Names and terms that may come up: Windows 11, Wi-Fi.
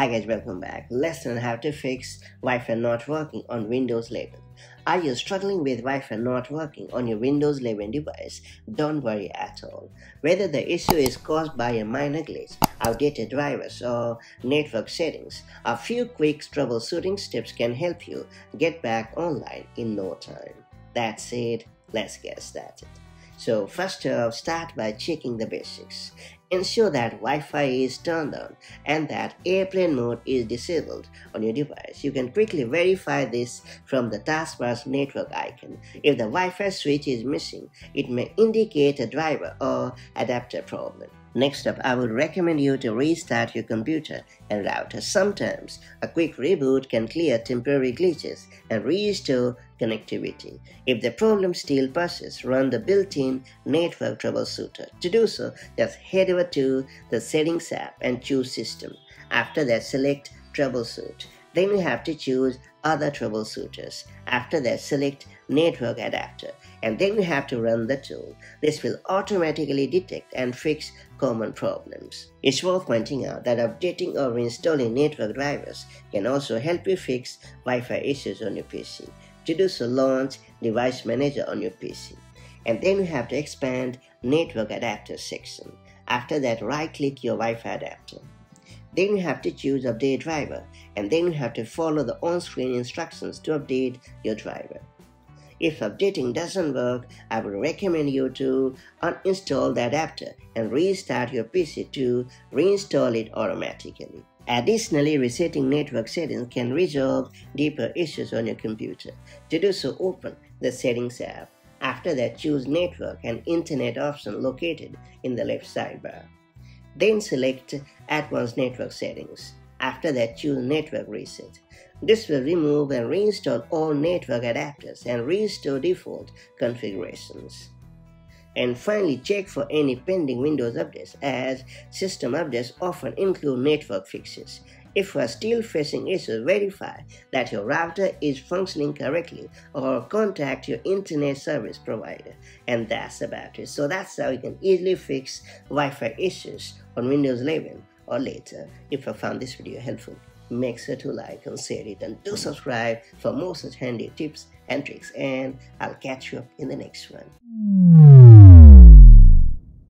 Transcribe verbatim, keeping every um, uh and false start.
Hi guys, welcome back. Let's learn how to fix Wi-Fi not working on Windows eleven. Are you struggling with Wi-Fi not working on your Windows eleven device? Don't worry at all. Whether the issue is caused by a minor glitch, outdated drivers or network settings, a few quick troubleshooting tips can help you get back online in no time. That's it. Let's get started. So first off, start by checking the basics. Ensure that Wi-Fi is turned on and that airplane mode is disabled on your device. You can quickly verify this from the taskbar's network icon. If the Wi-Fi switch is missing, it may indicate a driver or adapter problem. Next up, I would recommend you to restart your computer and router. Sometimes, a quick reboot can clear temporary glitches and restore connectivity. If the problem still persists, run the built-in network troubleshooter. To do so, just head over to the Settings app and choose System. After that, select Troubleshoot. Then you have to choose Other Troubleshooters. After that, select Network Adapter. And then you have to run the tool. This will automatically detect and fix common problems. It's worth pointing out that updating or reinstalling network drivers can also help you fix Wi-Fi issues on your P C. To do so, launch Device Manager on your P C. And then you have to expand Network Adapter section. After that, right-click your Wi-Fi adapter. Then you have to choose Update Driver. And then you have to follow the on-screen instructions to update your driver. If updating doesn't work, I would recommend you to uninstall the adapter and restart your P C to reinstall it automatically. Additionally, resetting network settings can resolve deeper issues on your computer. To do so, open the Settings app. After that, choose Network and Internet option located in the left sidebar. Then select Advanced Network Settings. After that, choose Network Reset. This will remove and reinstall all network adapters and restore default configurations. And finally, check for any pending Windows updates, as system updates often include network fixes. If you are still facing issues, verify that your router is functioning correctly or contact your internet service provider. And that's about it. So that's how you can easily fix Wi-Fi issues on Windows eleven. Or later. If you found this video helpful, make sure to like and share it, and do subscribe for more such handy tips and tricks, and I'll catch you up in the next one.